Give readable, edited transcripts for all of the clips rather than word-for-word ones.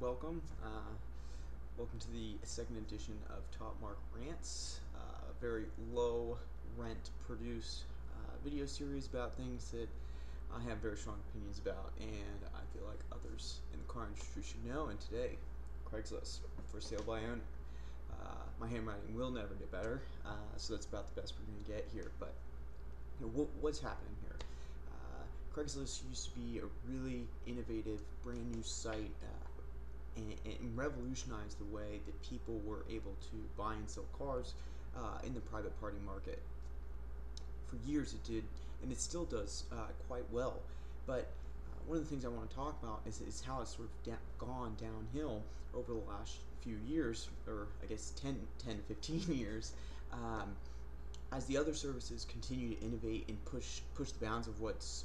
welcome. Welcome to the second edition of Top Mark Rants, a very low rent produced video series about things that I have very strong opinions about and I feel like others in the car industry should know. And today, Craigslist, for sale by owner. My handwriting will never get better, so that's about the best we're going to get here. But you know, what's happening here? Craigslist used to be a really innovative, brand new site and revolutionized the way that people were able to buy and sell cars in the private party market. For years it did, and it still does quite well, but one of the things I want to talk about is how it's sort of gone downhill over the last few years, or I guess 10 to 15 years, as the other services continue to innovate and push the bounds of what's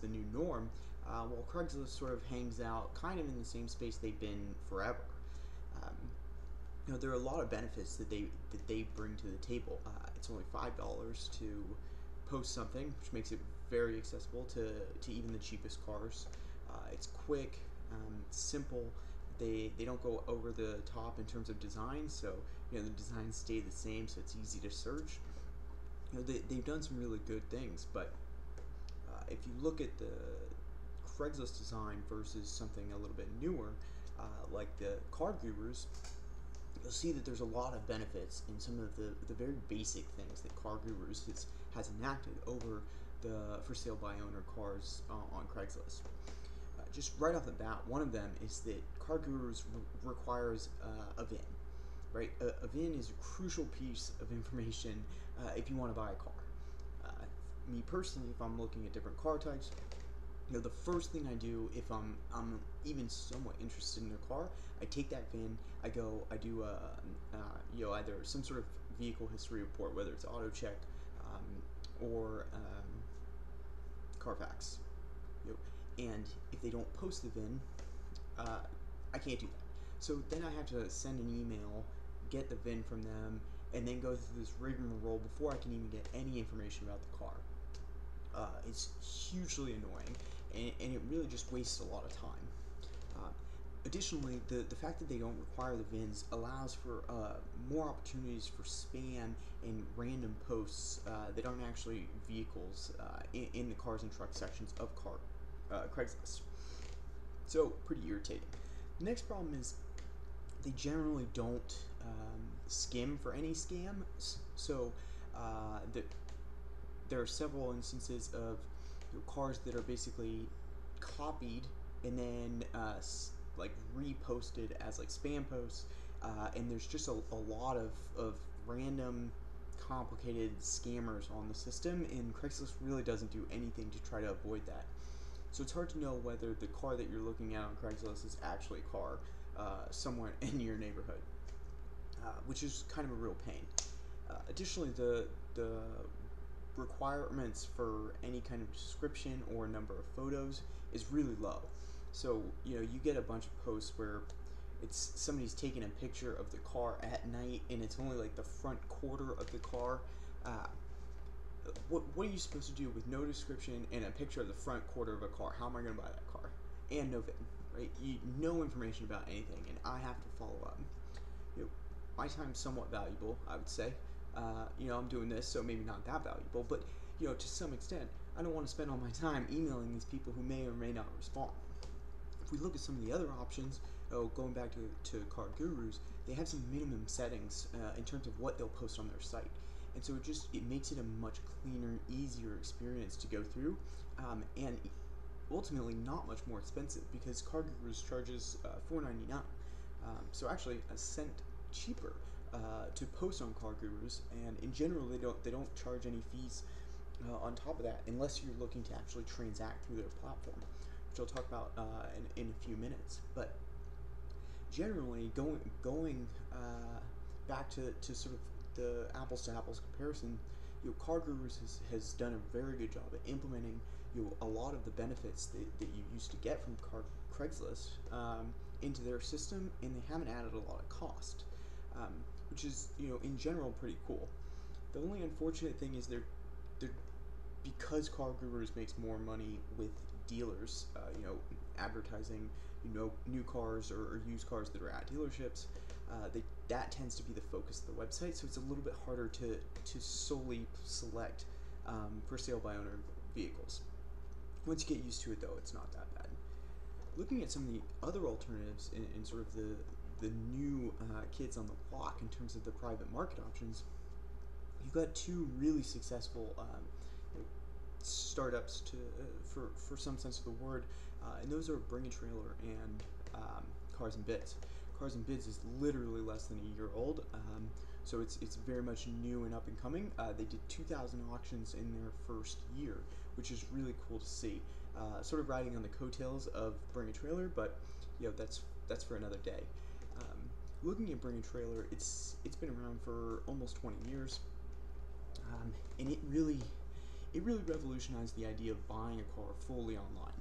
the new norm, while Craigslist sort of hangs out kind of in the same space they've been forever. You know, there are a lot of benefits that they bring to the table. It's only $5 to post something, which makes it very accessible to even the cheapest cars. It's quick, simple. They don't go over the top in terms of design, so you know the designs stay the same, so it's easy to search. You know, they've done some really good things, but if you look at the Craigslist design versus something a little bit newer, like the CarGurus, you'll see that there's a lot of benefits in some of the very basic things that CarGurus has enacted over the for sale by owner cars on Craigslist. Just right off the bat, one of them is that CarGurus requires a VIN. Right, a VIN is a crucial piece of information if you want to buy a car. Me personally, if I'm looking at different car types, you know, the first thing I do if I'm even somewhat interested in a car, I take that VIN, I do you know, either some sort of vehicle history report, whether it's AutoCheck or Carfax. You know, and if they don't post the VIN, I can't do that. So then I have to send an email, get the VIN from them, and then go through this rigmarole before I can even get any information about the car. It's hugely annoying, and it really just wastes a lot of time. Additionally, the fact that they don't require the VINs allows for more opportunities for spam and random posts that aren't actually vehicles in the cars and trucks sections of Craigslist. So, pretty irritating. The next problem is they generally don't skim for any scam, so there are several instances of, you know, cars that are basically copied and then like reposted as like spam posts, and there's just a lot of random complicated scammers on the system, and Craigslist really doesn't do anything to try to avoid that. So it's hard to know whether the car that you're looking at on Craigslist is actually a car somewhere in your neighborhood, which is kind of a real pain. Additionally, the requirements for any kind of description or number of photos is really low. So you know, you get a bunch of posts where it's somebody's taking a picture of the car at night, and it's only like the front quarter of the car. What are you supposed to do with no description and a picture of the front quarter of a car? How am I going to buy that car? And no VIN, right? No information about anything, and I have to follow up. You know, my time's somewhat valuable, I would say. You know, I'm doing this, so maybe not that valuable, but you know, to some extent, I don't want to spend all my time emailing these people who may or may not respond. If we look at some of the other options, going back to CarGurus, they have some minimum settings in terms of what they'll post on their site. And so it makes it a much cleaner, easier experience to go through, and ultimately not much more expensive, because CarGurus charges $4.99, so actually a cent cheaper to post on CarGurus, and in general they don't charge any fees on top of that unless you're looking to actually transact through their platform, which I'll talk about in a few minutes. But generally, going back to sort of the apples to apples comparison, you know, CarGurus has done a very good job at implementing, you know, a lot of the benefits that you used to get from Craigslist into their system, and they haven't added a lot of cost, which is, you know, in general pretty cool. The only unfortunate thing is because CarGurus makes more money with dealers, you know, advertising, you know, new cars or used cars that are at dealerships, that tends to be the focus of the website. So it's a little bit harder to solely select for sale by owner vehicles. Once you get used to it, though, it's not that bad. Looking at some of the other alternatives in sort of the new kids on the block in terms of the private market options, you've got two really successful startups for some sense of the word, and those are Bring a Trailer and Cars and Bids. Cars and Bids is literally less than a year old, so it's very much new and up and coming. They did 2,000 auctions in their first year, which is really cool to see. Sort of riding on the coattails of Bring a Trailer, but you know, that's for another day. Looking at Bring a Trailer, it's been around for almost 20 years, and it really revolutionized the idea of buying a car fully online.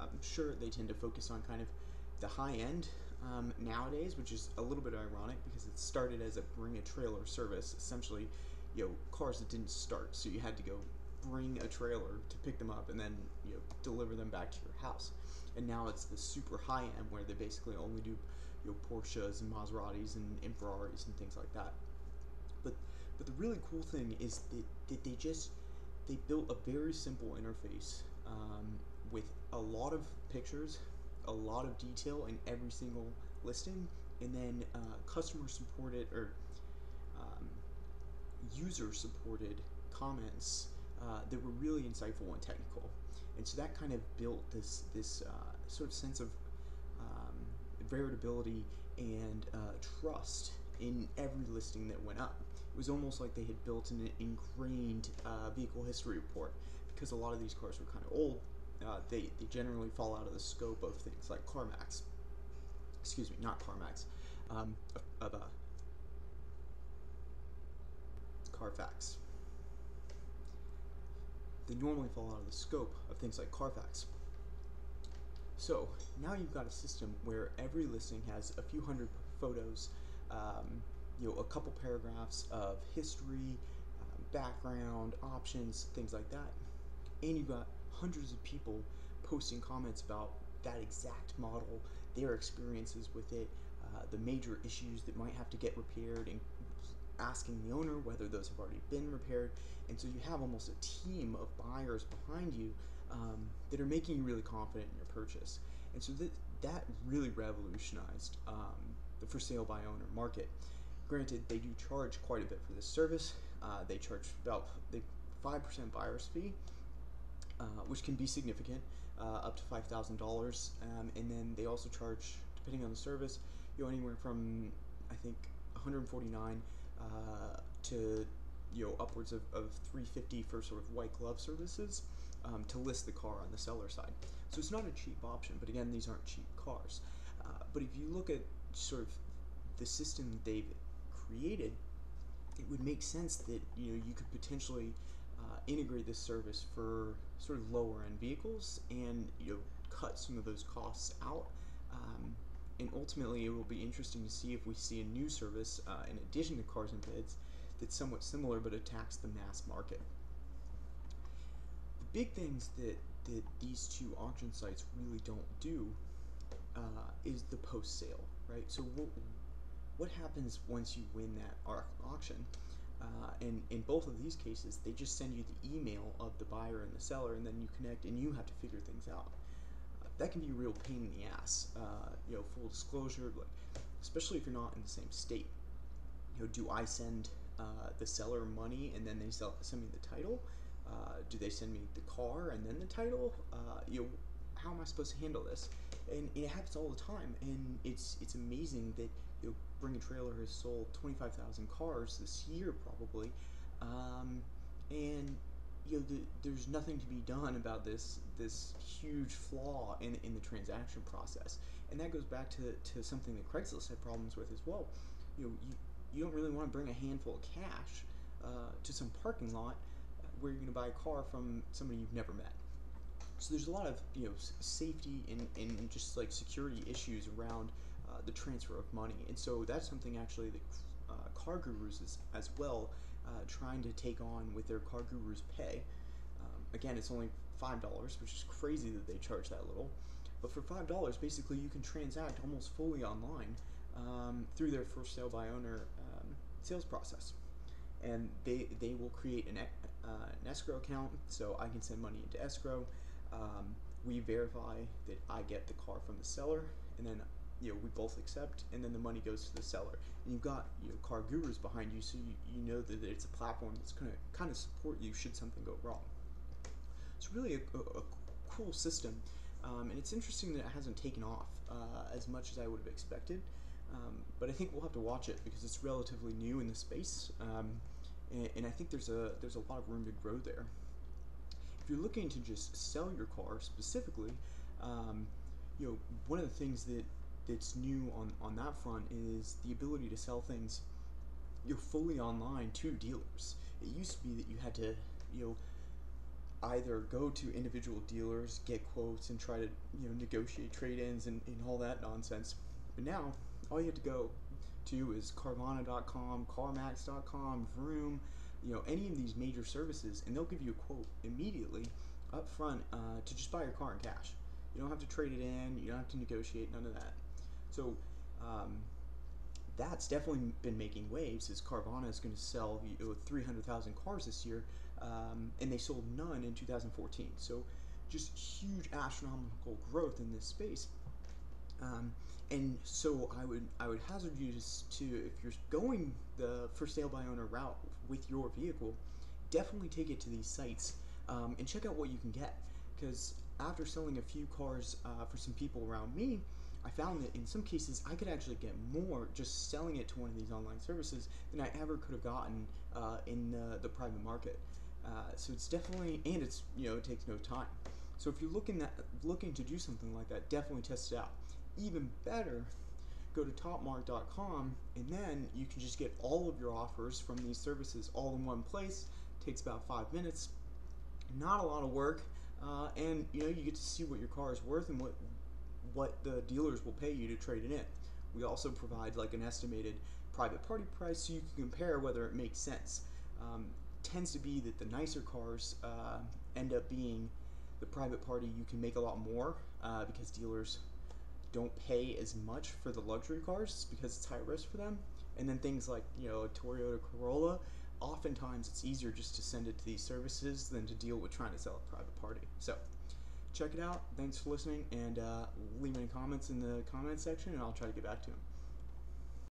I'm sure they tend to focus on kind of the high end nowadays, which is a little bit ironic because it started as a Bring a Trailer service. Essentially, you know, cars that didn't start, so you had to go bring a trailer to pick them up and then, you know, deliver them back to your house. And now it's the super high end where they basically only do, you know, Porsches and Maseratis and Ferraris and things like that. But the really cool thing is that they built a very simple interface with a lot of pictures, a lot of detail in every single listing, and then customer supported or user supported comments that were really insightful and technical. And so that kind of built this sort of sense of veritability and trust in every listing that went up. It was almost like they had built an ingrained vehicle history report, because a lot of these cars were kind of old. They generally fall out of the scope of things like CarMax. Excuse me, not CarMax. Of Carfax. They normally fall out of the scope of things like Carfax. So now you've got a system where every listing has a few hundred photos, you know, a couple paragraphs of history, background, options, things like that, and you've got hundreds of people posting comments about that exact model, their experiences with it, the major issues that might have to get repaired, and asking the owner whether those have already been repaired. And so you have almost a team of buyers behind you that are making you really confident in your purchase. And so that really revolutionized the for sale by owner market. Granted, they do charge quite a bit for this service. They charge about 5% buyer's fee, which can be significant, up to $5,000, and then they also charge, depending on the service, you know, anywhere from I think 149 to, you know, upwards of 350 for sort of white glove services to list the car on the seller side. So it's not a cheap option, but again, these aren't cheap cars. But if you look at sort of the system they've created, it would make sense that, you know, you could potentially integrate this service for sort of lower end vehicles and, you know, cut some of those costs out. And ultimately, it will be interesting to see if we see a new service in addition to Cars and Bids that's somewhat similar but attacks the mass market. The big things that these two auction sites really don't do is the post-sale, right? So what happens once you win that auction? And in both of these cases, they just send you the email of the buyer and the seller, and then you connect and you have to figure things out. That can be a real pain in the ass, you know, full disclosure, like, especially if you're not in the same state. You know, do I send the seller money and then they send me the title? Do they send me the car and then the title? You know, how am I supposed to handle this? And it happens all the time, and it's amazing that, you know, Bring a Trailer has sold 25,000 cars this year probably, and you know, there's nothing to be done about this huge flaw in the transaction process. And that goes back to something that Craigslist had problems with as well. You know, you don't really want to bring a handful of cash to some parking lot where you're going to buy a car from somebody you've never met. So there's a lot of, you know, safety and just like security issues around the transfer of money. And so that's something actually that CarGurus is as well trying to take on with their CarGurus Pay. Again, it's only $5, which is crazy that they charge that little. But for $5, basically you can transact almost fully online through their first sale by owner sales process. And they will create an escrow account, so I can send money into escrow. We verify that I get the car from the seller, and then we both accept, and then the money goes to the seller. And you've got CarGurus behind you, so you know that it's a platform that's going to kind of support you should something go wrong. It's really a cool system, and it's interesting that it hasn't taken off as much as I would have expected. But I think we'll have to watch it because it's relatively new in the space, and I think there's a lot of room to grow there. If you're looking to just sell your car specifically, one of the things that's new on that front is the ability to sell things fully online to dealers. It used to be that you had to either go to individual dealers, get quotes, and try to negotiate trade-ins and all that nonsense. But now, all you have to go to is Carvana.com, CarMax.com, Vroom, any of these major services, and they'll give you a quote immediately up front to just buy your car in cash. You don't have to trade it in, you don't have to negotiate, none of that. So that's definitely been making waves, as Carvana is going to sell 300,000 cars this year, and they sold none in 2014. So just huge astronomical growth in this space. And so I would hazard you to, if you're going the for sale by owner route with your vehicle, definitely take it to these sites and check out what you can get. Because after selling a few cars for some people around me, I found that in some cases I could actually get more just selling it to one of these online services than I ever could have gotten in the private market. So it's definitely, and it's it takes no time. So if you're looking to do something like that, definitely test it out. Even better, go to topmark.com, and then you can just get all of your offers from these services all in one place. It takes about 5 minutes, not a lot of work, and you get to see what your car is worth and what the dealers will pay you to trade it in. We also provide like an estimated private party price, so you can compare whether it makes sense. Tends to be that the nicer cars end up being the private party. You can make a lot more because dealers don't pay as much for the luxury cars because it's high risk for them. And then things like a Toyota Corolla, oftentimes it's easier just to send it to these services than to deal with trying to sell a private party. So check it out. Thanks for listening, and leave any comments in the comment section, and I'll try to get back to them.